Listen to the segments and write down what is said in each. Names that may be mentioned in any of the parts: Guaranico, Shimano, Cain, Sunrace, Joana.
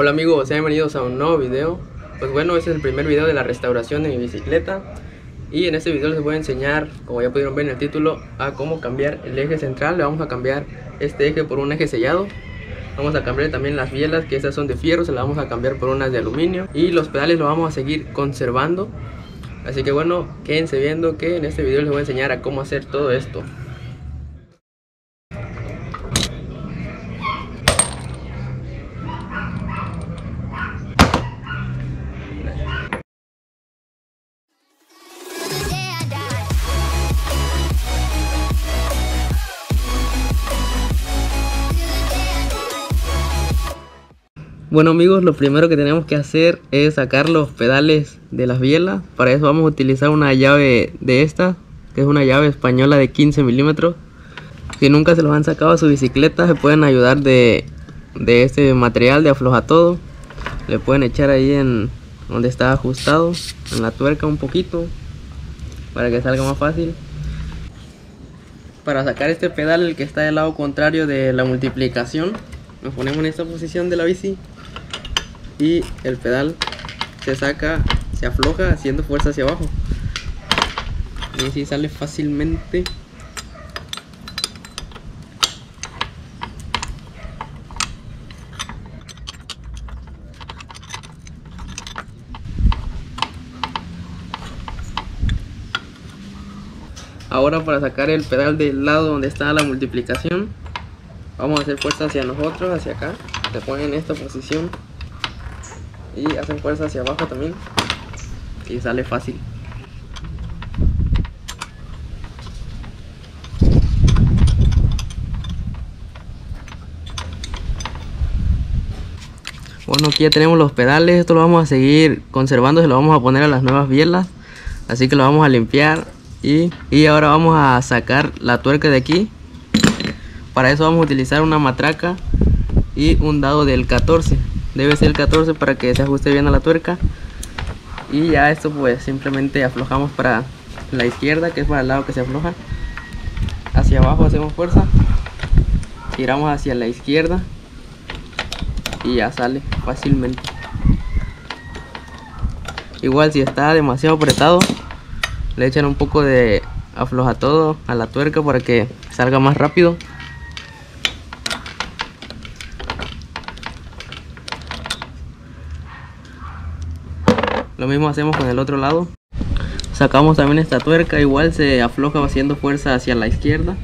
Hola amigos, sean bienvenidos a un nuevo video. Pues bueno, este es el primer video de la restauración de mi bicicleta. Y en este video les voy a enseñar, como ya pudieron ver en el título, a cómo cambiar el eje central. Le vamos a cambiar este eje por un eje sellado. Vamos a cambiar también las bielas, que estas son de fierro, se las vamos a cambiar por unas de aluminio. Y los pedales los vamos a seguir conservando. Así que bueno, quédense viendo que en este video les voy a enseñar a cómo hacer todo esto. Bueno amigos, lo primero que tenemos que hacer es sacar los pedales de las bielas. Para eso vamos a utilizar una llave de esta, que es una llave española de 15 milímetros. Si nunca se los han sacado a su bicicleta, se pueden ayudar de este material de afloja todo. Le pueden echar ahí en donde está ajustado, en la tuerca un poquito, para que salga más fácil. Para sacar este pedal, el que está del lado contrario de la multiplicación, nos ponemos en esta posición de la bici y el pedal se saca, se afloja haciendo fuerza hacia abajo. Y así sale fácilmente. Ahora, para sacar el pedal del lado donde está la multiplicación, vamos a hacer fuerza hacia nosotros, hacia acá. Se ponen en esta posición y hacen fuerza hacia abajo también, y sale fácil. Bueno, aquí ya tenemos los pedales. Esto lo vamos a seguir conservando, se lo vamos a poner a las nuevas bielas, así que lo vamos a limpiar. Y ahora vamos a sacar la tuerca de aquí. Para eso vamos a utilizar una matraca y un dado del 14. Debe ser el 14 para que se ajuste bien a la tuerca. Y ya esto, pues simplemente aflojamos para la izquierda, que es para el lado que se afloja. Hacia abajo hacemos fuerza, tiramos hacia la izquierda y ya sale fácilmente. Igual, si está demasiado apretado, le echan un poco de afloja todo a la tuerca para que salga más rápido. Lo mismo hacemos con el otro lado. Sacamos también esta tuerca, igual se afloja haciendo fuerza hacia la izquierda.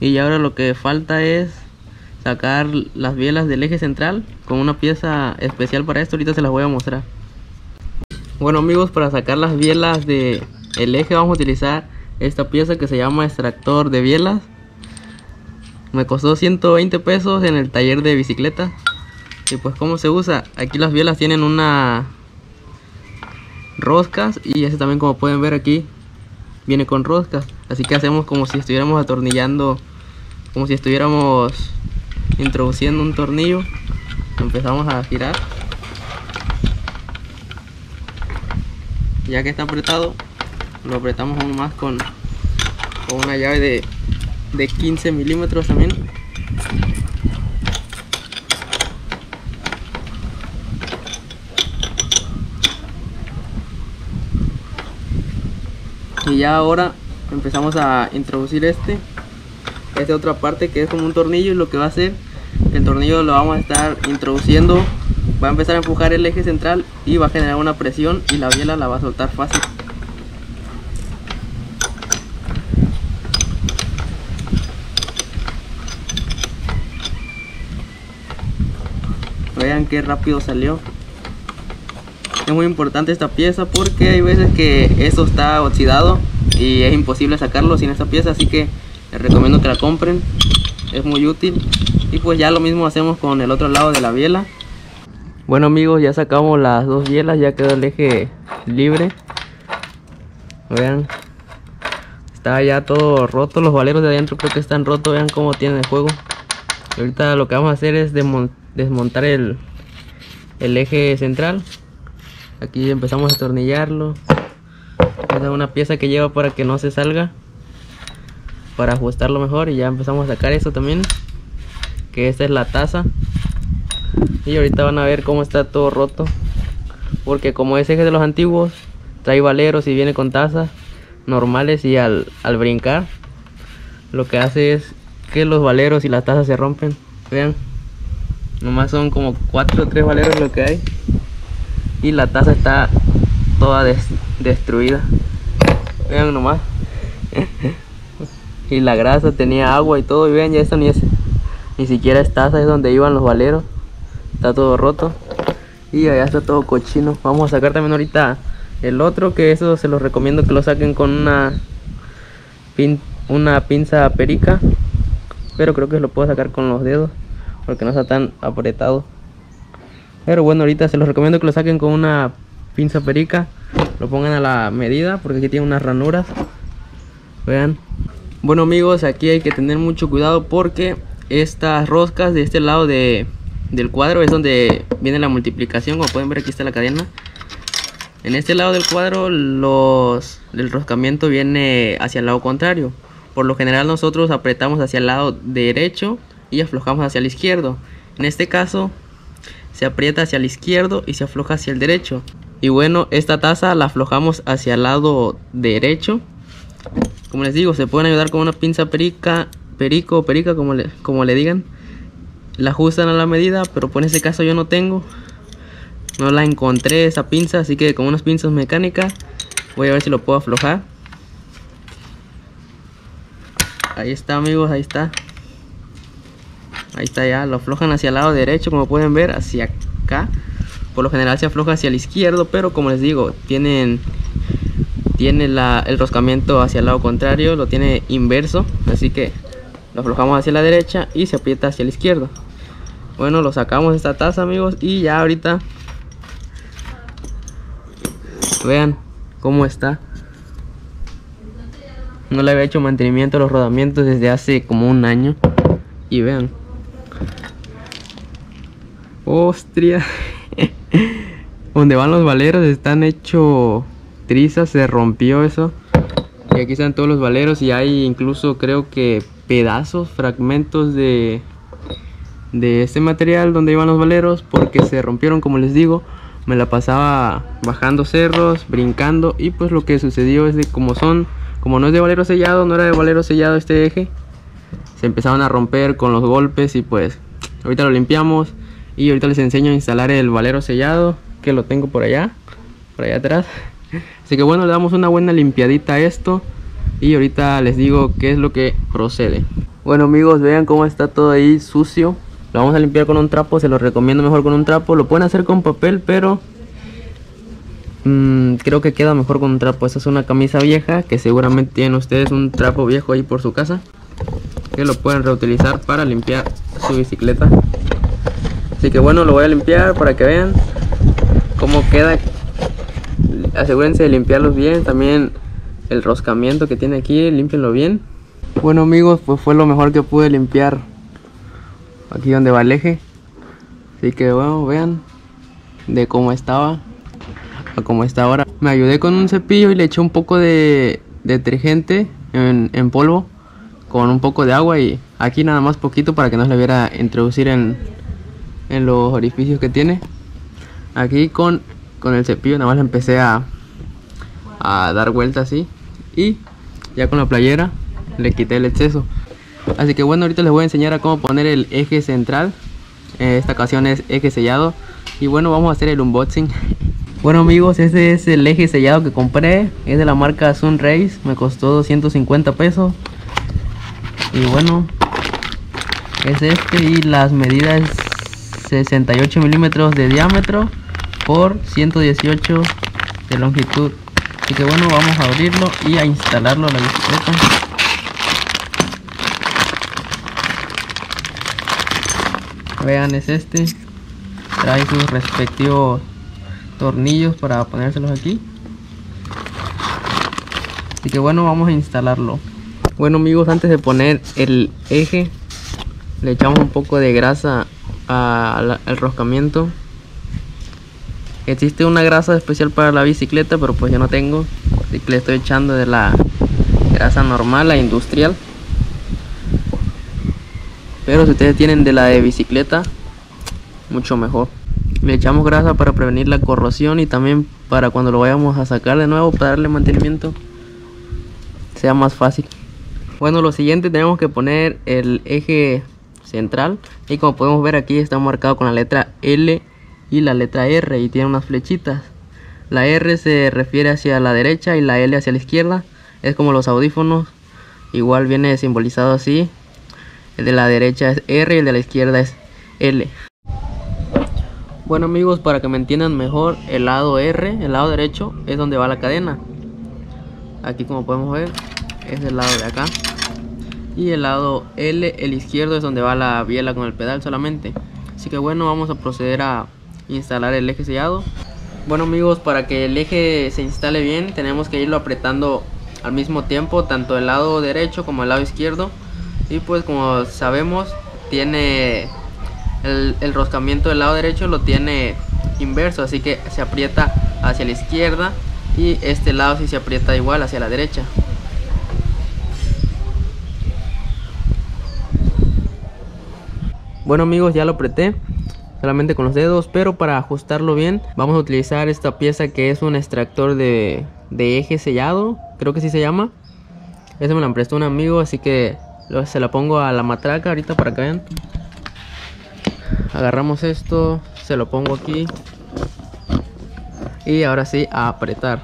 Y ahora lo que falta es sacar las bielas del eje central con una pieza especial para esto. Ahorita se las voy a mostrar. Bueno amigos, para sacar las bielas de el eje vamos a utilizar esta pieza que se llama extractor de bielas. Me costó 120 pesos en el taller de bicicleta. Y pues, ¿cómo se usa? Aquí las bielas tienen unas roscas, y este también, como pueden ver aquí, viene con roscas. Así que hacemos como si estuviéramos atornillando, como si estuviéramos introduciendo un tornillo. Empezamos a girar. Ya que está apretado, lo apretamos aún más con una llave de 15 milímetros también. Y ya ahora empezamos a introducir esta otra parte, que es como un tornillo. Y lo que va a hacer, el tornillo lo vamos a estar introduciendo, va a empezar a empujar el eje central y va a generar una presión, y la biela la va a soltar fácil. Vean qué rápido salió. Es muy importante esta pieza, porque hay veces que esto está oxidado y es imposible sacarlo sin esta pieza, así que les recomiendo que la compren, es muy útil. Y pues ya lo mismo hacemos con el otro lado de la biela. Bueno amigos, ya sacamos las dos bielas, ya quedó el eje libre. Vean, está ya todo roto, los valeros de adentro creo que están rotos, vean cómo tienen el juego. Ahorita lo que vamos a hacer es desmontar el eje central. Aquí empezamos a atornillarlo. Esta es una pieza que lleva para que no se salga, para ajustarlo mejor. Y ya empezamos a sacar esto también, que esta es la taza. Y ahorita van a ver cómo está todo roto, porque como es eje de los antiguos, trae valeros y viene con tazas normales. Y al brincar, lo que hace es que los valeros y las tazas se rompen. Vean, nomás son como 4 o 3 valeros lo que hay, y la taza está toda destruida. Vean nomás. Y la grasa tenía agua y todo. Y vean, ya esto ni siquiera es taza, es donde iban los valeros. Está todo roto y allá está todo cochino. Vamos a sacar también ahorita el otro, que eso se los recomiendo que lo saquen con una pinza perica, pero creo que lo puedo sacar con los dedos porque no está tan apretado. Pero bueno, ahorita se los recomiendo que lo saquen con una pinza perica, lo pongan a la medida, porque aquí tiene unas ranuras. Vean. Bueno amigos, aquí hay que tener mucho cuidado, porque estas roscas de este lado del cuadro es donde viene la multiplicación. Como pueden ver, aquí está la cadena. En este lado del cuadro el roscamiento viene hacia el lado contrario. Por lo general nosotros apretamos hacia el lado derecho y aflojamos hacia el izquierdo. En este caso se aprieta hacia el izquierdo y se afloja hacia el derecho. Y bueno, esta taza la aflojamos hacia el lado derecho. Como les digo, se pueden ayudar con una pinza perica, como le digan. La ajustan a la medida, pero por ese caso yo no tengo, no la encontré esa pinza, así que con unas pinzas mecánicas voy a ver si lo puedo aflojar. Ahí está amigos, ahí está. Ahí está ya, lo aflojan hacia el lado derecho, como pueden ver, hacia acá. Por lo general se afloja hacia el izquierdo, pero como les digo, tiene el roscamiento hacia el lado contrario, lo tiene inverso, así que lo aflojamos hacia la derecha y se aprieta hacia el izquierdo. Bueno, lo sacamos de esta taza amigos, y ya ahorita vean cómo está. No le había hecho mantenimiento a los rodamientos desde hace como un año. Y vean, ¡ostria! Donde van los valeros están hecho trizas, se rompió eso. Y aquí están todos los valeros, y hay incluso creo que pedazos, fragmentos de este material donde iban los valeros, porque se rompieron. Como les digo, me la pasaba bajando cerros, brincando, y pues lo que sucedió es de como no es de valero sellado, no era de valero sellado este eje, se empezaron a romper con los golpes. Y pues ahorita lo limpiamos, y ahorita les enseño a instalar el valero sellado, que lo tengo por allá atrás. Así que bueno, le damos una buena limpiadita a esto, y ahorita les digo qué es lo que procede. Bueno amigos, vean cómo está todo ahí sucio. Lo vamos a limpiar con un trapo, se lo recomiendo mejor con un trapo. Lo pueden hacer con papel, pero creo que queda mejor con un trapo. Esta es una camisa vieja, que seguramente tienen ustedes un trapo viejo ahí por su casa, que lo pueden reutilizar para limpiar su bicicleta. Así que bueno, lo voy a limpiar para que vean cómo queda. Asegúrense de limpiarlos bien, también el roscamiento que tiene aquí, límpienlo bien. Bueno amigos, pues fue lo mejor que pude limpiar aquí donde va el eje. Así que bueno, vean de cómo estaba a cómo está ahora. Me ayudé con un cepillo y le eché un poco de detergente en polvo con un poco de agua, y aquí nada más poquito para que no se le viera introducir en los orificios que tiene. Aquí con el cepillo nada más le empecé a dar vuelta así, y ya con la playera le quité el exceso. Así que bueno, ahorita les voy a enseñar a cómo poner el eje central. Esta ocasión es eje sellado, y bueno, vamos a hacer el unboxing. Bueno amigos, este es el eje sellado que compré, es de la marca Sunrace, me costó 250 pesos. Y bueno, es este, y las medidas 68 milímetros de diámetro por 118 de longitud. Así que bueno, vamos a abrirlo y a instalarlo a la bicicleta. Vean, es este, trae sus respectivos tornillos para ponérselos aquí. Así que bueno, vamos a instalarlo. Bueno amigos, antes de poner el eje, le echamos un poco de grasa al roscamiento. Existe una grasa especial para la bicicleta, pero pues yo no tengo, así que le estoy echando de la grasa normal, la industrial. Pero si ustedes tienen de la de bicicleta, mucho mejor. Le echamos grasa para prevenir la corrosión y también para cuando lo vayamos a sacar de nuevo, para darle mantenimiento, sea más fácil. Bueno, lo siguiente, tenemos que poner el eje central, y como podemos ver aquí está marcado con la letra L y la letra R, y tiene unas flechitas. La R se refiere hacia la derecha y la L hacia la izquierda. Es como los audífonos, igual viene simbolizado así. El de la derecha es R y el de la izquierda es L. Bueno amigos, para que me entiendan mejor, el lado R, el lado derecho, es donde va la cadena. Aquí como podemos ver, es del lado de acá. Y el lado L, el izquierdo, es donde va la biela con el pedal solamente. Así que bueno, vamos a proceder a instalar el eje sellado. Bueno amigos, para que el eje se instale bien, tenemos que irlo apretando al mismo tiempo, tanto el lado derecho como el lado izquierdo. Y pues como sabemos, tiene el roscamiento del lado derecho, lo tiene inverso, así que se aprieta hacia la izquierda, y este lado sí se aprieta igual hacia la derecha. Bueno amigos, ya lo apreté solamente con los dedos, pero para ajustarlo bien vamos a utilizar esta pieza que es un extractor de eje sellado, creo que sí se llama. Ese me lo prestó un amigo, así que se la pongo a la matraca ahorita para que vean. Agarramos esto, se lo pongo aquí y ahora sí a apretar.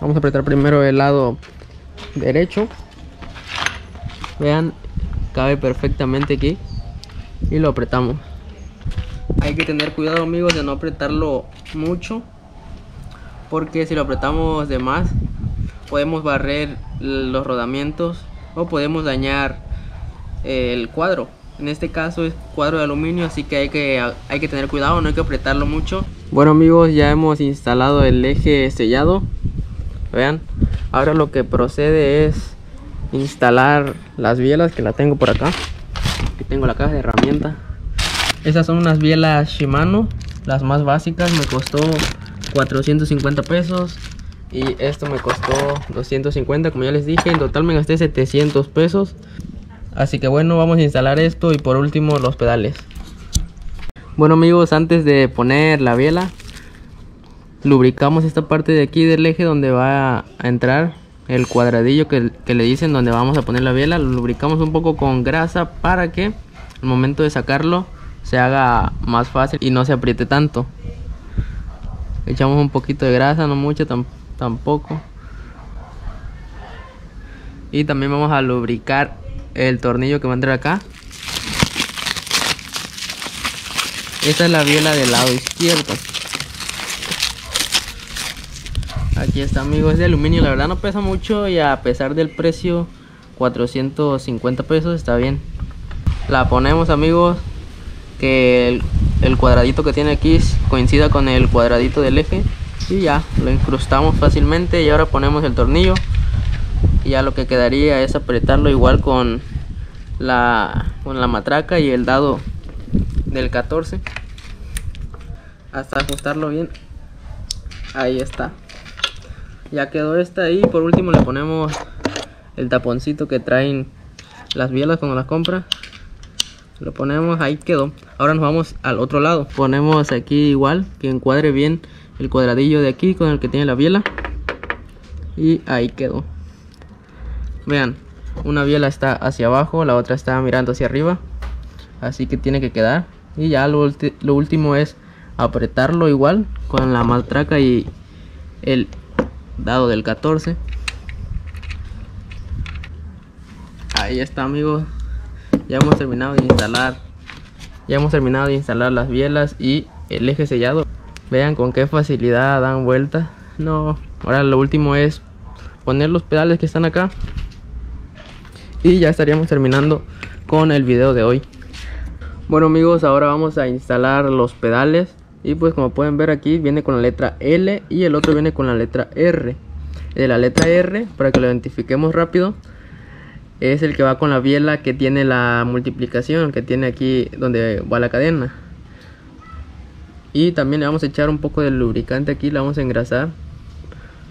Vamos a apretar primero el lado derecho. Vean, cabe perfectamente aquí y lo apretamos. Hay que tener cuidado amigos de no apretarlo mucho, porque si lo apretamos de más podemos barrer los rodamientos o podemos dañar el cuadro. En este caso es cuadro de aluminio, así que hay que tener cuidado, no hay que apretarlo mucho. Bueno amigos, ya hemos instalado el eje sellado. Vean, ahora lo que procede es instalar las bielas, que la tengo por acá. Aquí tengo la caja de herramientas. Esas son unas bielas Shimano, las más básicas. Me costó 450 pesos y esto me costó 250, como ya les dije. En total me gasté 700 pesos. Así que bueno, vamos a instalar esto y por último los pedales. Bueno amigos, antes de poner la biela, lubricamos esta parte de aquí del eje donde va a entrar el cuadradillo que le dicen, donde vamos a poner la biela. Lo lubricamos un poco con grasa para que al momento de sacarlo se haga más fácil y no se apriete tanto. Echamos un poquito de grasa, no mucho tampoco. Y también vamos a lubricar el tornillo que va a entrar acá. Esta es la biela del lado izquierdo. Aquí está amigos, es de aluminio, la verdad no pesa mucho y a pesar del precio, 450 pesos, está bien. La ponemos amigos, que el cuadradito que tiene aquí coincida con el cuadradito del eje, y ya lo incrustamos fácilmente. Y ahora ponemos el tornillo y ya lo que quedaría es apretarlo igual con la matraca y el dado del 14 hasta ajustarlo bien. Ahí está, ya quedó esta. Y por último le ponemos el taponcito que traen las bielas cuando las compras. Lo ponemos, ahí quedó. Ahora nos vamos al otro lado. Ponemos aquí igual, que encuadre bien el cuadradillo de aquí con el que tiene la biela. Y ahí quedó. Vean, una biela está hacia abajo, la otra está mirando hacia arriba, así que tiene que quedar. Y ya lo último es apretarlo igual con la matraca y el dado del 14. Ahí está amigos, ya hemos terminado de instalar las bielas y el eje sellado. Vean con qué facilidad dan vueltas. No, ahora lo último es poner los pedales que están acá y ya estaríamos terminando con el video de hoy. Bueno amigos, ahora vamos a instalar los pedales. Y pues como pueden ver, aquí viene con la letra L y el otro viene con la letra R. De la letra R, para que lo identifiquemos rápido, es el que va con la biela que tiene la multiplicación, que tiene aquí donde va la cadena. Y también le vamos a echar un poco de lubricante aquí, le vamos a engrasar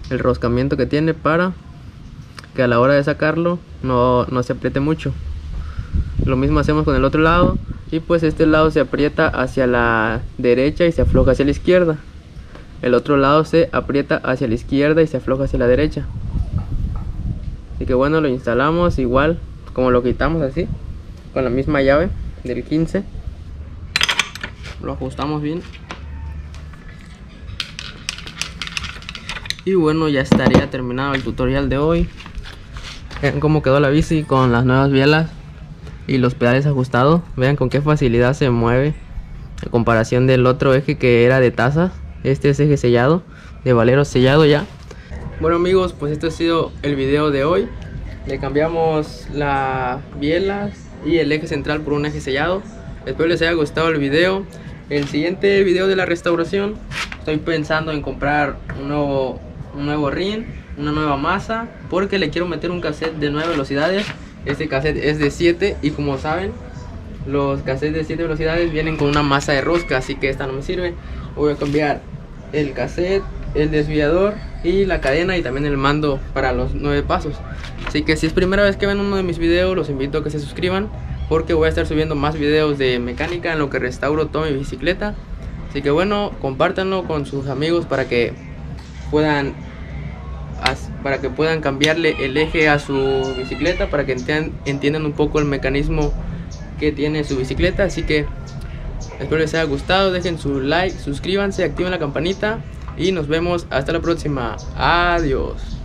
el roscamiento que tiene para que a la hora de sacarlo no se apriete mucho. Lo mismo hacemos con el otro lado, y pues este lado se aprieta hacia la derecha y se afloja hacia la izquierda. El otro lado se aprieta hacia la izquierda y se afloja hacia la derecha. Así que bueno, lo instalamos igual como lo quitamos, así con la misma llave del 15. Lo ajustamos bien. Y bueno, ya estaría terminado el tutorial de hoy. Vean cómo quedó la bici con las nuevas bielas y los pedales ajustados. Vean con qué facilidad se mueve en comparación del otro eje que era de tazas. Este es eje sellado, de valero sellado ya. Bueno amigos, pues esto ha sido el video de hoy. Le cambiamos las bielas y el eje central por un eje sellado. Espero les haya gustado el video. El siguiente video de la restauración, estoy pensando en comprar un nuevo rin, una nueva masa, porque le quiero meter un cassette de 9 velocidades. Este cassette es de 7 y como saben, los cassettes de 7 velocidades vienen con una masa de rosca, así que esta no me sirve. Voy a cambiar el cassette, el desviador y la cadena, y también el mando para los 9 pasos. Así que si es primera vez que ven uno de mis videos, los invito a que se suscriban, porque voy a estar subiendo más videos de mecánica en lo que restauro toda mi bicicleta. Así que bueno, compártanlo con sus amigos para que puedan cambiarle el eje a su bicicleta, para que entiendan un poco el mecanismo que tiene su bicicleta. Así que espero les haya gustado, dejen su like, suscríbanse, activen la campanita y nos vemos hasta la próxima. Adiós.